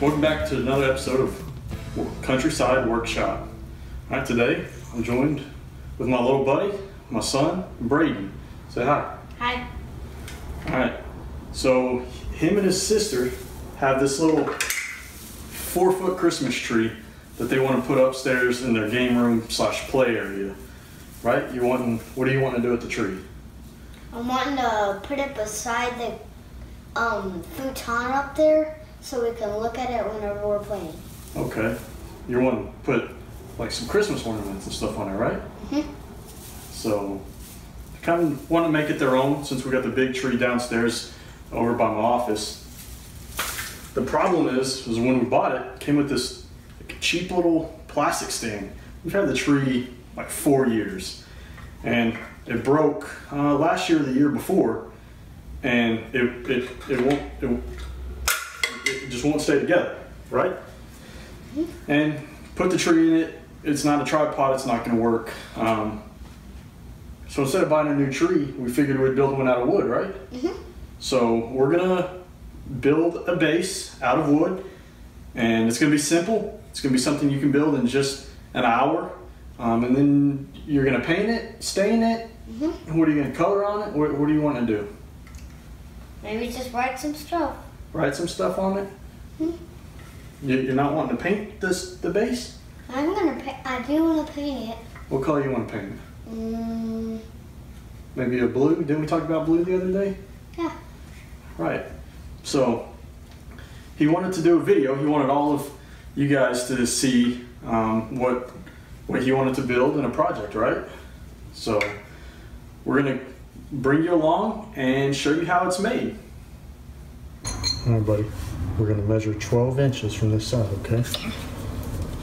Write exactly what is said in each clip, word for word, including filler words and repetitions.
Welcome back to another episode of Countryside Workshop. All right, today I'm joined with my little buddy, my son, Braden. Say hi. Hi. All right, so him and his sister have this little four foot Christmas tree that they want to put upstairs in their game room slash play area. Right? You wanting, what do you want to do with the tree? I'm wanting to put it beside the um, futon up there so we can look at it whenever we're playing. Okay. You're wanting to put like some Christmas ornaments and stuff on it, right? Mm-hmm. So I kind of want to make it their own since we got the big tree downstairs over by my office. The problem is, is when we bought it, it came with this like, cheap little plastic stand. We've had the tree like four years, and it broke uh, last year or the year before, and it it it won't it, it just won't stay together, right? Mm-hmm. And put the tree in it. It's not a tripod. It's not going to work. Um, so instead of buying a new tree, we figured we'd build one out of wood, right? Mm-hmm. So we're gonna build a base out of wood, and it's gonna be simple. It's gonna be something you can build in just an hour. Um, and then you're going to paint it, stain it, mm-hmm. What are you going to color on it? What, what do you want to do? Maybe just write some stuff. Write some stuff on it? Mm-hmm. you, you're not wanting to paint this the base? I'm going to paint, I do want to paint it. What color you want to paint it? Mm. Maybe a blue? Didn't we talk about blue the other day? Yeah. Right. So, he wanted to do a video. He wanted all of you guys to see um, what... what you wanted to build in a project, right? So we're gonna bring you along and show you how it's made. All right, buddy. We're gonna measure twelve inches from this side, okay?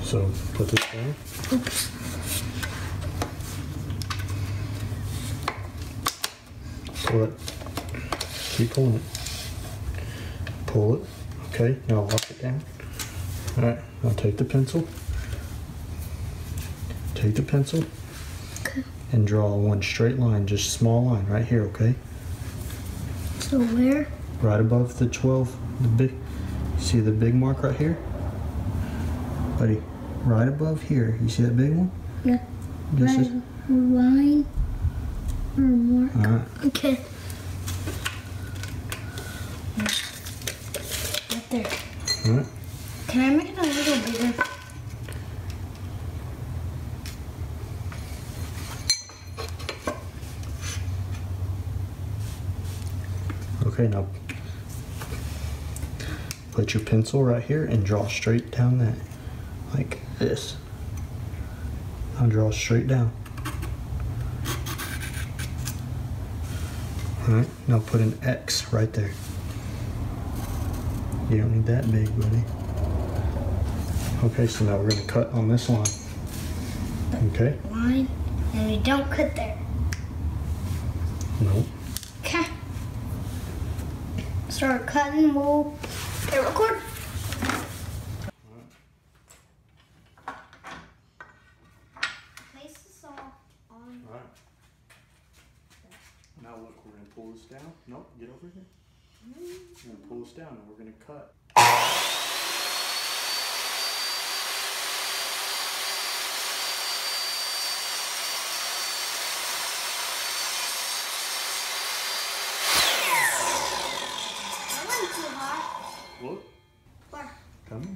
So put this down. Oops. Pull it. Keep pulling it. Pull it. Okay. Now lock it down. All right. I'll take the pencil. Take the pencil and draw one straight line, just small line right here, okay? So where? Right above the twelve, the big, see the big mark right here? Buddy, right above here, you see that big one? Yeah. This right, line or mark. All right. Okay. Right there. All right. Can I make it a little bigger? Okay, now put your pencil right here and draw straight down that, like this. I'll draw straight down. All right, now put an X right there. You don't need that big, buddy. Okay, so now we're gonna cut on this line. Okay. Line, and we don't cut there. Nope. Start cutting, we'll hit record. Right. Place this all on. All right. Now look, we're going to pull this down. Nope, get over here. Mm-hmm. We're going to pull this down and we're going to cut. Look. Where? Come in.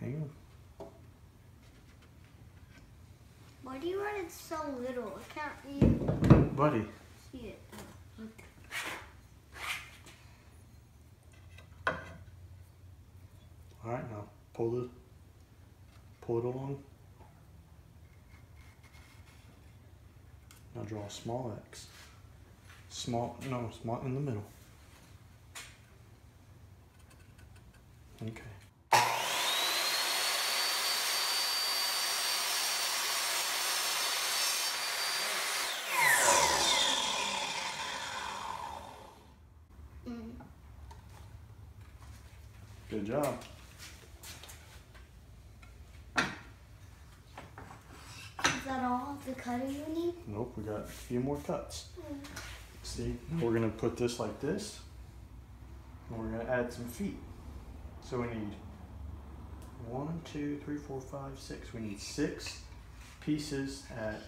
Hang on. Why do you write it so little? I can't read it. Buddy. See it. Oh, okay. Alright, now pull it. Pull it along. Now draw a small X. Small, no, small in the middle. Okay. Good job. Is that all the cutting you need? Nope, we got a few more cuts. Mm. See, we're gonna put this like this. And we're going to add some feet. So we need one, two, three, four, five, six. We need six pieces at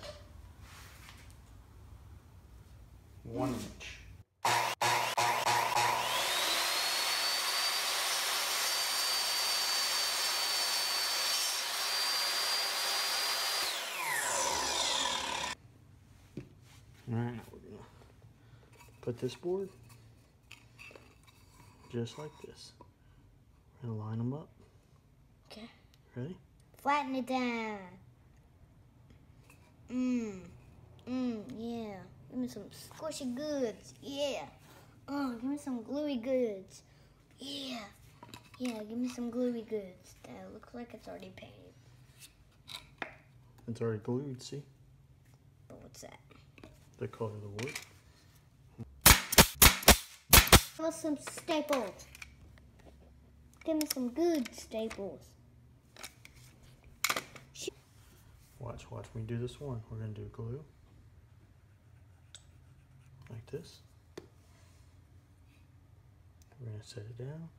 one inch. All right, now we're gonna put this board just like this. We're gonna line them up. Okay. Ready? Flatten it down. Mmm. Mmm, yeah. Give me some squishy goods. Yeah. Oh, give me some gluey goods. Yeah. Yeah, give me some gluey goods. That looks like it's already painted. It's already glued, see? But what's that? The color of the wood. Give me some staples. Give me some good staples. Watch, watch me do this one. We're going to do glue. Like this. We're going to set it down.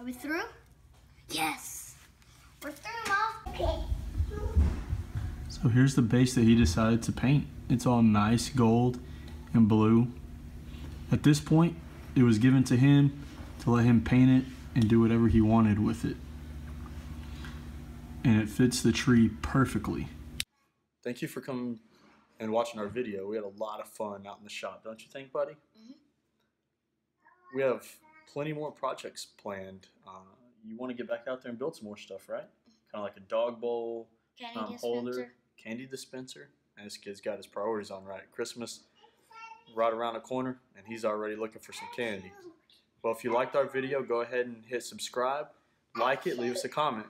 Are we through? Yes! We're through, Mom! Okay. So here's the base that he decided to paint. It's all nice gold and blue. At this point, it was given to him to let him paint it and do whatever he wanted with it. And it fits the tree perfectly. Thank you for coming and watching our video. We had a lot of fun out in the shop, don't you think, buddy? Mm-hmm. We have plenty more projects planned. Uh, you want to get back out there and build some more stuff, right? Kind of like a dog bowl, candy um, holder, candy dispenser. And this kid's got his priorities on right. Christmas right around the corner, and he's already looking for some candy. Well, if you liked our video, go ahead and hit subscribe, like it, leave us a comment.